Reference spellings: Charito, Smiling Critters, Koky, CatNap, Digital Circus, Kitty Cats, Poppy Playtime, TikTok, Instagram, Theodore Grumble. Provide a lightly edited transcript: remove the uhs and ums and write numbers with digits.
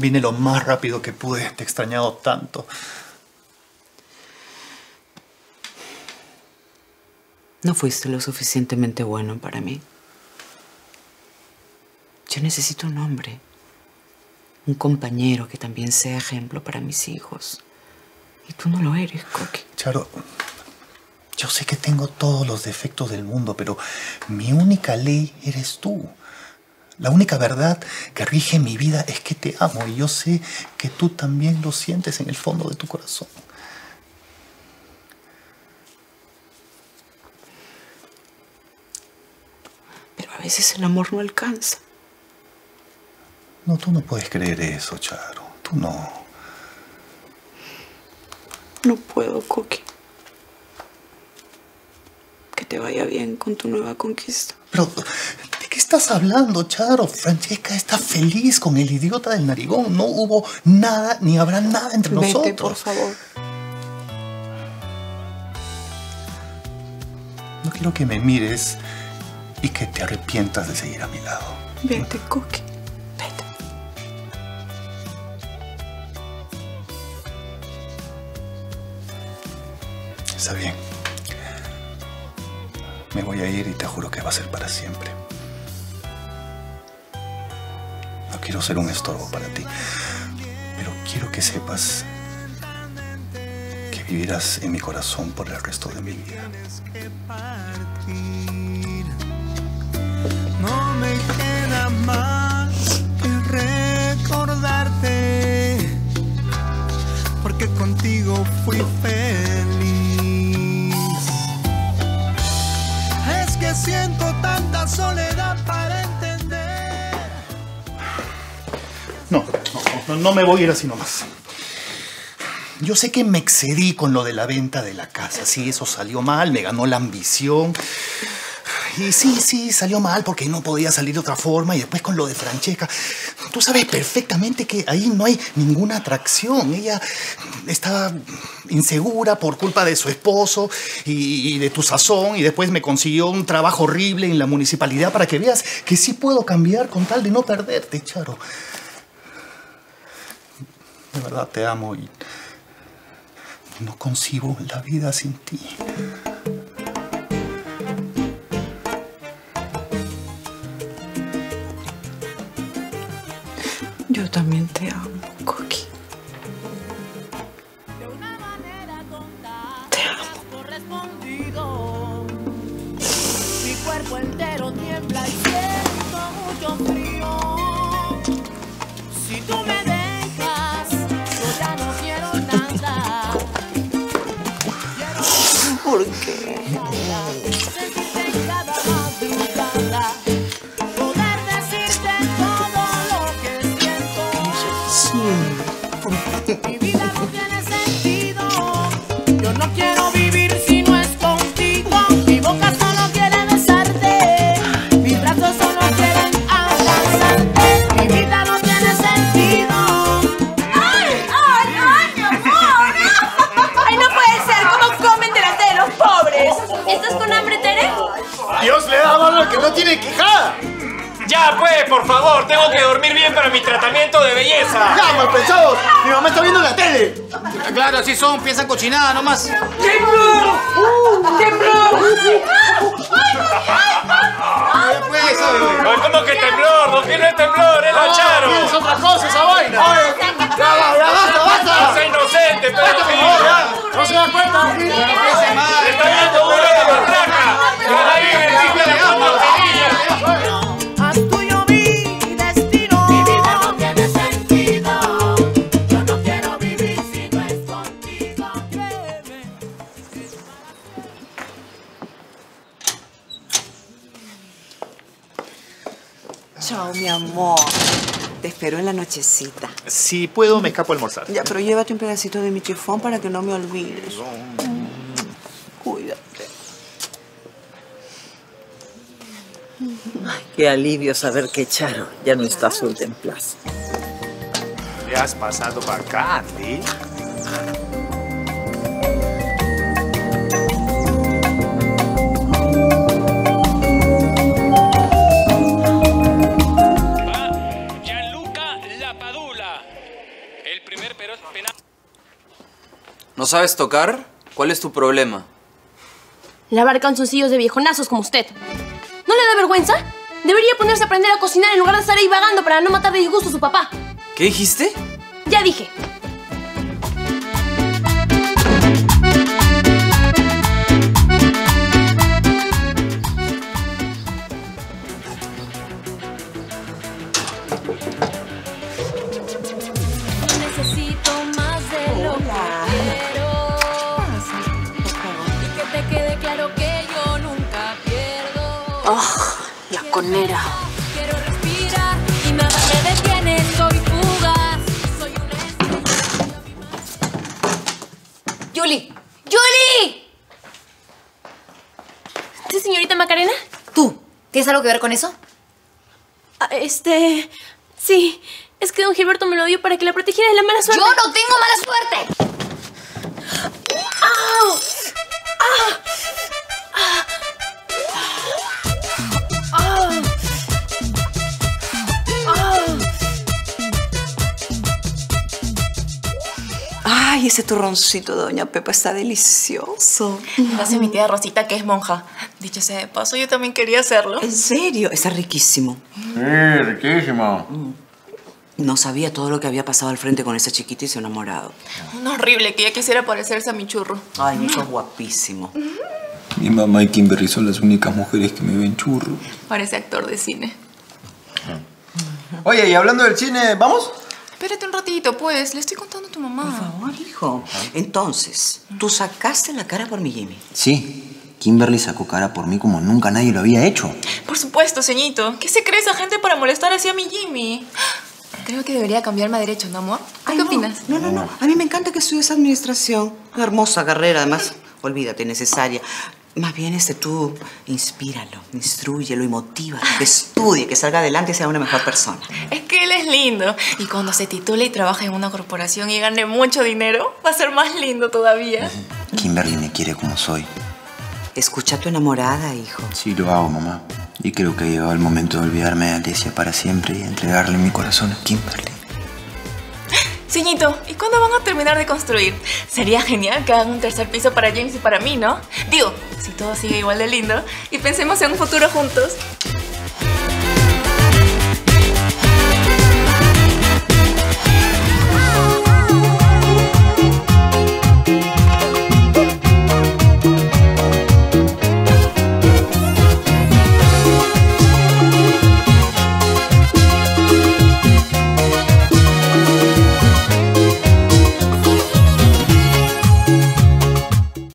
Vine lo más rápido que pude, te he extrañado tanto. No fuiste lo suficientemente bueno para mí. Yo necesito un hombre, un compañero que también sea ejemplo para mis hijos. Y tú no lo eres, Koky. Charo, yo sé que tengo todos los defectos del mundo, pero mi única ley eres tú. La única verdad que rige mi vida es que te amo. Y yo sé que tú también lo sientes en el fondo de tu corazón. A veces el amor no alcanza. No, tú no puedes creer eso, Charo. Tú no. No puedo, Koky. Que te vaya bien con tu nueva conquista. Pero, ¿de qué estás hablando, Charo? Francesca está feliz con el idiota del narigón. No hubo nada, ni habrá nada entre nosotros. Vete, por favor. No quiero que me mires y que te arrepientas de seguir a mi lado. Vete, Koky. Vete. Está bien. Me voy a ir y te juro que va a ser para siempre. No quiero ser un estorbo para ti, pero quiero que sepas que vivirás en mi corazón por el resto de mi vida. No me queda más que recordarte, porque contigo fui feliz. Es que siento tanta soledad para entender. No me voy a ir así nomás. Yo sé que me excedí con lo de la venta de la casa. Sí, eso salió mal, me ganó la ambición. Y sí, salió mal porque no podía salir de otra forma. Y después con lo de Francesca. Tú sabes perfectamente que ahí no hay ninguna atracción. Ella estaba insegura por culpa de su esposo y de tu sazón. Y después me consiguió un trabajo horrible en la municipalidad para que veas que sí puedo cambiar con tal de no perderte, Charo. De verdad te amo y no concibo la vida sin ti. Yo también te amo, Koky. De una manera tonta, te amo. Correspondido. Mi cuerpo entero tiembla y siento mucho frío. Si tú me dejas, yo ya no quiero nada. ¿Por qué? Sentirte cada madrugada. Mi vida no tiene sentido. Yo no quiero vivir si no es contigo. Mi boca solo quiere besarte. Mis brazos solo quieren abrazarte. Mi vida no tiene sentido. ¡Ay, mi amor! ¡Ay, no puede ser! ¿Cómo comen delante de los pobres? ¿Estás con hambre, Tere? Dios le da valor que no tiene quijada. Ya, pues, por favor, tengo que dormir bien para mi tratamiento de belleza. ¡Ya, malpensados! ¡Mi mamá está viendo la tele! Claro, así son, piensan cochinada nomás. ¡Temblor! ¡Temblor! ¡Ay, pues! ¿Cómo que temblor? ¿Por qué no es temblor? ¡Es la Charo! ¡Es otra cosa esa vaina! ¡Ya, basta! ¡No sea inocente, pero sí! ¡No se da cuenta! ¡No se mal! ¡Está viendo una de matraca! ¡Está ahí en el sitio de la puta! Chao, mi amor. Te espero en la nochecita. Si puedo, me escapo a almorzar. Ya, pero llévate un pedacito de mi chifón para que no me olvides. Cuídate. Ay, qué alivio saber que Charo ya no está suelta en plaza. Te has pasado bacán, ¿eh? Hola. pero es penal. ¿No sabes tocar? ¿Cuál es tu problema? Lavar calzoncillos de viejonazos como usted. ¿No le da vergüenza? Debería ponerse a aprender a cocinar en lugar de estar ahí vagando para no matar de disgusto a su papá. ¿Qué dijiste? Ya dije. Conera. Quiero respirar y nada me detiene, soy fugaz, soy una estrella. ¡Yuli! ¡Yuli! ¿Sí, señorita Macarena? ¿Tú? ¿Tienes algo que ver con eso? Sí, es que don Gilberto me lo dio para que la protegiera de la mala suerte. ¡Yo no tengo mala suerte! ¡Au! ¡Ah! Ay, ese turroncito de doña Pepa está delicioso. Lo hace mi tía Rosita, que es monja. Dicho sea de paso, yo también quería hacerlo. ¿En serio? Está riquísimo. Sí, riquísimo. No sabía todo lo que había pasado al frente con esa chiquita y su enamorado. Un horrible, que ya quisiera parecerse a mi churro. Ay, mi hijo es guapísimo. Mi mamá y Kimberly son las únicas mujeres que me ven churro. Parece actor de cine. Oye, y hablando del cine, ¿vamos? Espérate un ratito, pues. Le estoy contando a tu mamá. Por favor, hijo. Entonces, ¿tú sacaste la cara por mi Jimmy? Sí. Kimberly sacó cara por mí como nunca nadie lo había hecho. Por supuesto, señorito. ¿Qué se cree esa gente para molestar así a mi Jimmy? Creo que debería cambiarme a derecho, ¿no, amor? ¿Qué opinas? No. A mí me encanta que estudies administración. Una hermosa carrera, además. Olvídate, necesaria. Más bien, tú inspíralo, instrúyelo y motívalo, que estudie, que salga adelante y sea una mejor persona. Es que él es lindo. Y cuando se titule y trabaje en una corporación y gane mucho dinero, va a ser más lindo todavía. Kimberly me quiere como soy. Escucha a tu enamorada, hijo. Sí, lo hago, mamá. Y creo que ha llegado el momento de olvidarme de Alicia para siempre y entregarle mi corazón a Kimberly. Señito, ¿y cuándo van a terminar de construir? Sería genial que hagan un tercer piso para James y para mí, ¿no? Digo, si todo sigue igual de lindo y pensemos en un futuro juntos.